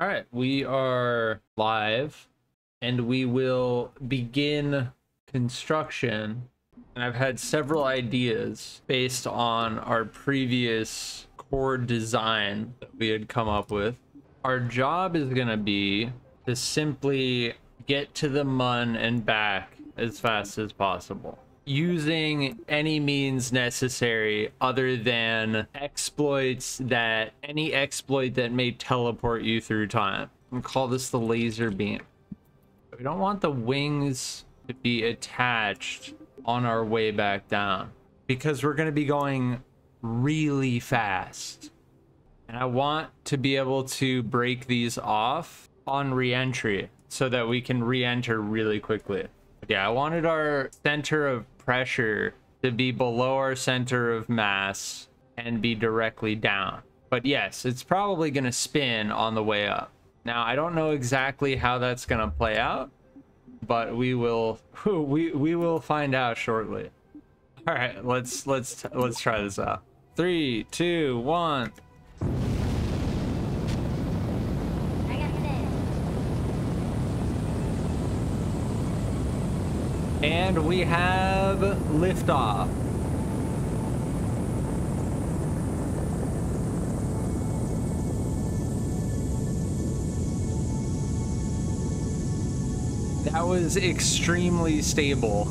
All right, we are live and we will begin construction. And I've had several ideas based on our previous core design that we had come up with. Our job is going to be to simply get to the Mun and back as fast as possible, using any means necessary other than any exploit that may teleport you through time. We call this the laser beam. We don't want the wings to be attached on our way back down because we're going to be going really fast, and I want to be able to break these off on re-entry so that we can re-enter really quickly. Yeah, I wanted our center of pressure to be below our center of mass and be directly down. But yes, it's probably going to spin on the way up. Now, I don't know exactly how that's going to play out, but we will find out shortly. All right, let's try this out. 3, 2, 1. And we have liftoff. That was extremely stable.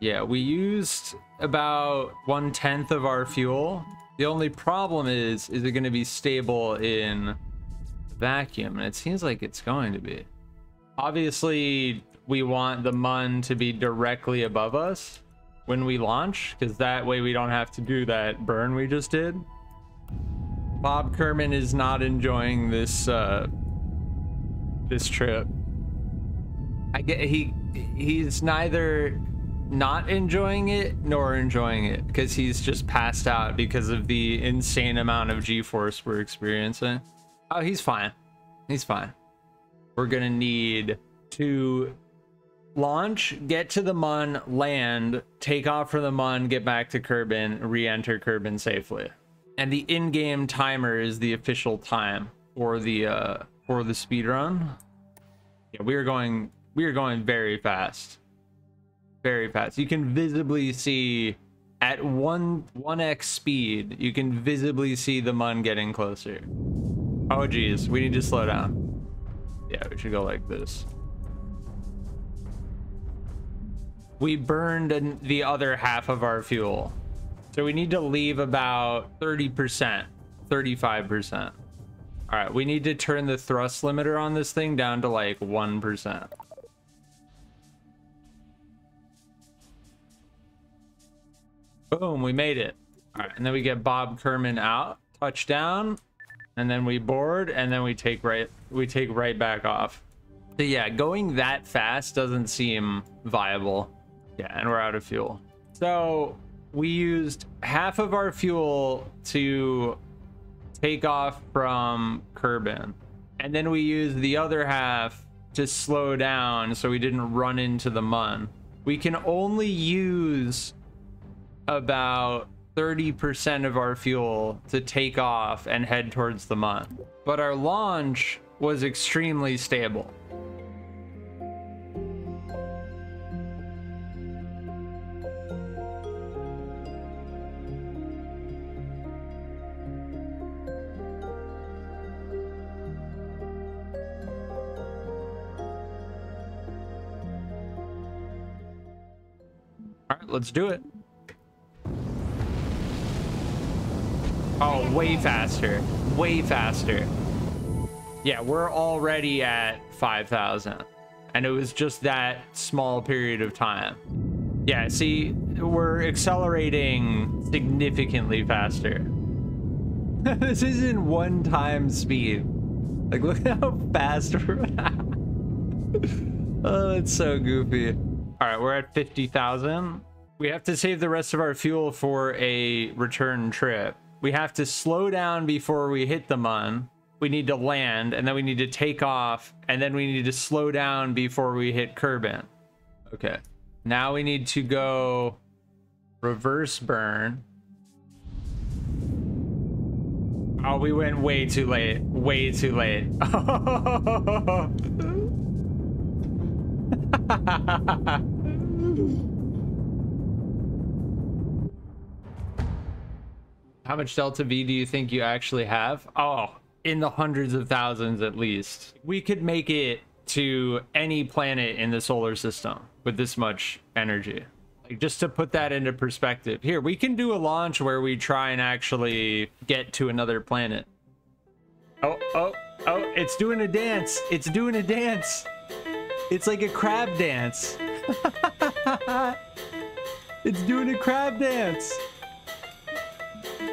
Yeah, we used about 1/10 of our fuel. The only problem is it going to be stable in vacuum? And it seems like it's going to be. Obviously, we want the Mun to be directly above us when we launch, because that way we don't have to do that burn we just did. Bob Kerman is not enjoying this this trip. I get he's neither not enjoying it nor enjoying it, because he's just passed out because of the insane amount of G-force we're experiencing. Oh, he's fine. He's fine. We're going to need to launch, get to the Mun, land, take off from the Mun, get back to Kerbin, re-enter Kerbin safely. And the in-game timer is the official time for the speedrun. Yeah, we are going very fast. Very fast. You can visibly see at 1x speed, you can visibly see the Mun getting closer. Oh geez, we need to slow down. Yeah, we should go like this. We burned the other half of our fuel, so we need to leave about 30%, 35%. All right, we need to turn the thrust limiter on this thing down to like 1%. Boom, we made it. All right, and then we get Bob Kerman out, touchdown. And then we board, and then we take right back off. So yeah, going that fast doesn't seem viable. Yeah, and we're out of fuel. So we used half of our fuel to take off from Kerbin, and then we used the other half to slow down so we didn't run into the Mun. We can only use about 30% of our fuel to take off and head towards the Mun. But our launch was extremely stable. All right, let's do it. Oh, way faster, way faster. Yeah, we're already at 5,000, and it was just that small period of time. Yeah, see, we're accelerating significantly faster. This isn't one time speed. Like, look at how fast we're at. Oh, it's so goofy. All right, we're at 50,000. We have to save the rest of our fuel for a return trip. We have to slow down before we hit the Mun. We need to land, and then we need to take off, and then we need to slow down before we hit Kerbin. Okay. Now we need to go reverse burn. Oh, we went way too late. Way too late. How much Delta V do you think you actually have? Oh, in the hundreds of thousands at least. We could make it to any planet in the solar system with this much energy. Like, just to put that into perspective. Here, we can do a launch where we try and actually get to another planet. Oh, oh, oh, it's doing a dance. It's doing a dance. It's like a crab dance. It's doing a crab dance.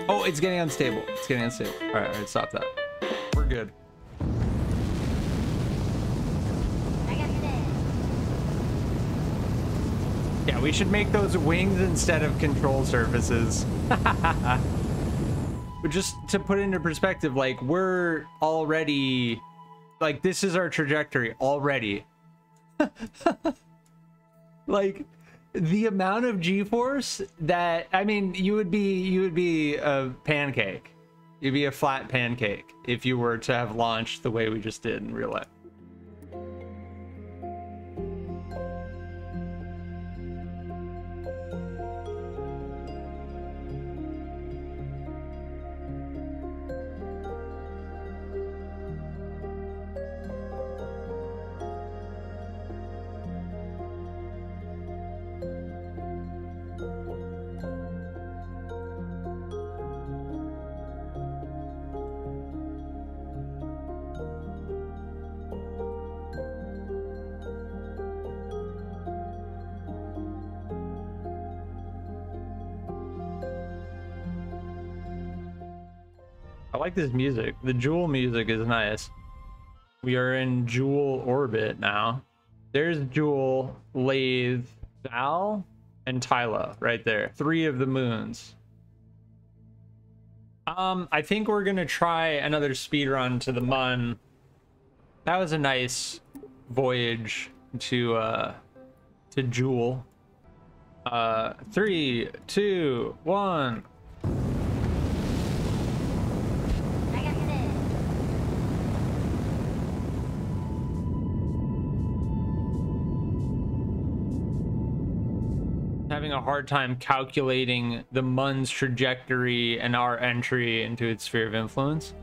Oh, it's getting unstable. It's getting unstable. All right, stop that. We're good. Yeah, we should make those wings instead of control surfaces. But just to put into perspective, like, we're already... Like, this is our trajectory already. Like... The amount of G-force that, I mean, you would be a pancake. You'd be a flat pancake if you were to have launched the way we just did in real life. I like this music. The Jool music is nice. We are in Jool orbit now. There's Jool, Laythe, Vall, and Tylo right there. Three of the moons. I think we're gonna try another speed run to the Mun. That was a nice voyage to Jool. 3, 2, 1. A hard time calculating the Mun's trajectory and our entry into its sphere of influence.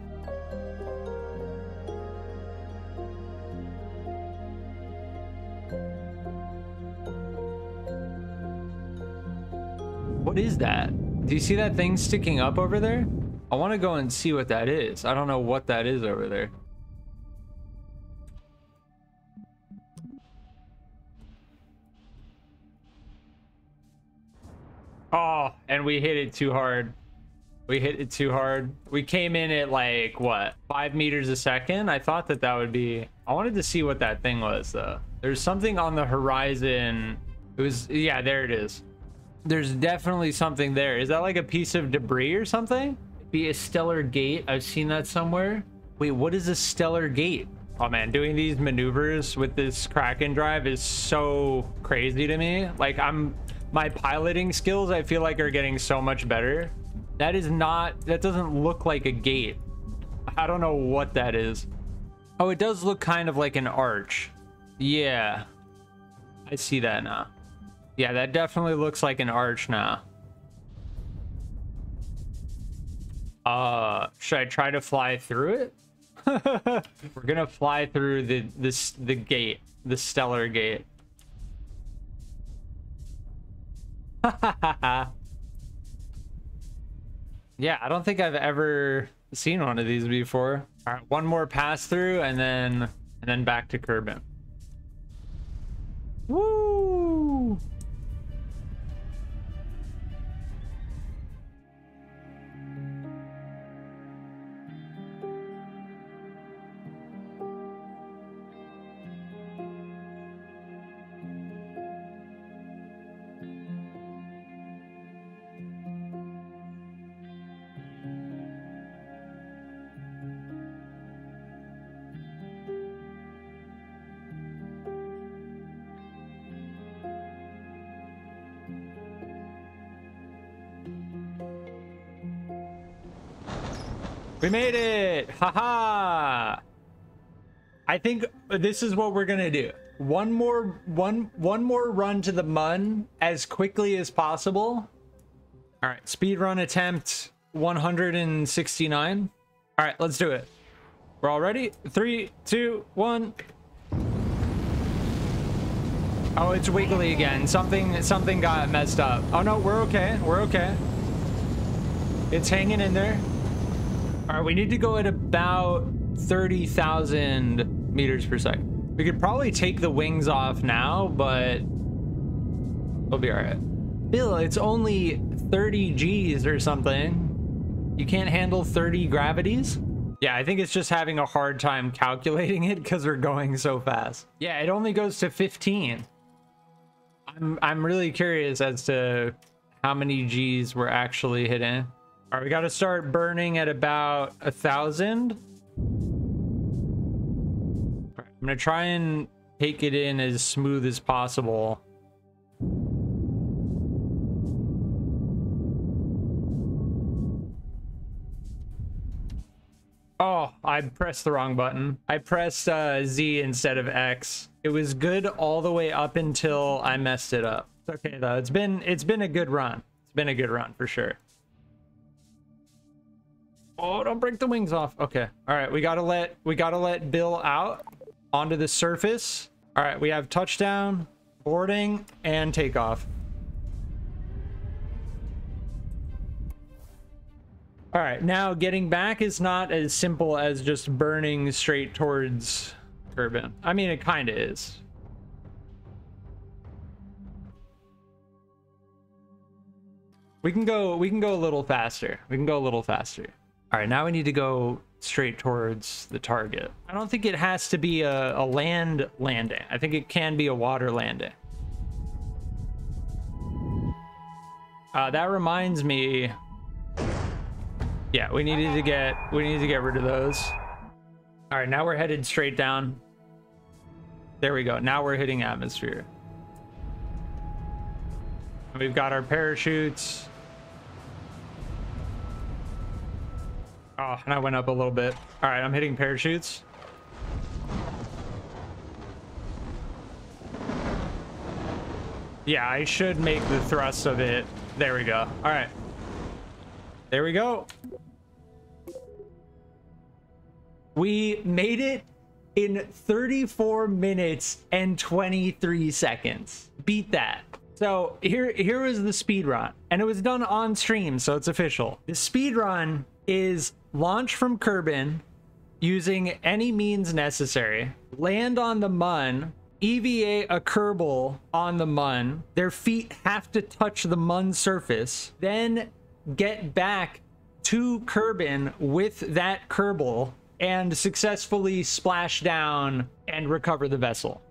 What is that? Do you see that thing sticking up over there? I want to go and see what that is. I don't know what that is over there. Oh, and we hit it too hard. We hit it too hard. We came in at like, what, 5 meters a second? I thought that that would be... I wanted to see what that thing was, though. There's something on the horizon. It was... Yeah, there it is. There's definitely something there. Is that like a piece of debris or something? It'd be a stellar gate. I've seen that somewhere. Wait, what is a stellar gate? Oh, man, doing these maneuvers with this Kraken Drive is so crazy to me. Like, my piloting skills, I feel like, are getting so much better. That is not... That doesn't look like a gate. I don't know what that is. Oh, it does look kind of like an arch. Yeah. I see that now. Yeah, that definitely looks like an arch now. Should I try to fly through it? We're gonna fly through the gate. The stellar gate. Yeah, I don't think I've ever seen one of these before. All right, one more pass through and then back to Kerbin. Woo! We made it! Haha! I think this is what we're gonna do. One more run to the Mun as quickly as possible. All right, speed run attempt 169. All right, let's do it. We're all ready. 3, 2, 1. Oh, it's wiggly again. Something got messed up. Oh no, we're okay. We're okay. It's hanging in there. All right, we need to go at about 30,000 meters per second. We could probably take the wings off now, but we'll be all right. Bill, it's only 30 Gs or something. You can't handle 30 gravities? Yeah, I think it's just having a hard time calculating it because we're going so fast. Yeah, it only goes to 15. I'm really curious as to how many Gs we're actually hitting. All right, we got to start burning at about 1,000. All right, I'm going to try and take it in as smooth as possible. Oh, I pressed the wrong button. I pressed Z instead of X. It was good all the way up until I messed it up. It's okay though. It's been a good run. It's been a good run for sure. Oh, don't break the wings off. Okay. All right, we gotta let Bill out onto the surface. All right, we have touchdown, boarding, and takeoff. All right, now getting back is not as simple as just burning straight towards Kerbin. I mean, it kind of is. We can go a little faster. We can go a little faster. All right, now we need to go straight towards the target. I don't think it has to be a land landing. I think it can be a water landing. That reminds me. Yeah, we needed to get rid of those. All right, now we're headed straight down. There we go. Now we're hitting atmosphere. And we've got our parachutes. Oh, and I went up a little bit. All right, I'm hitting parachutes. Yeah, I should make the thrust of it. There we go. All right. There we go. We made it in 34 minutes and 23 seconds. Beat that. So here is the speed run, and it was done on stream, so it's official. The speed run is: launch from Kerbin using any means necessary, land on the Mun, EVA a Kerbal on the Mun, their feet have to touch the Mun surface, then get back to Kerbin with that Kerbal and successfully splash down and recover the vessel.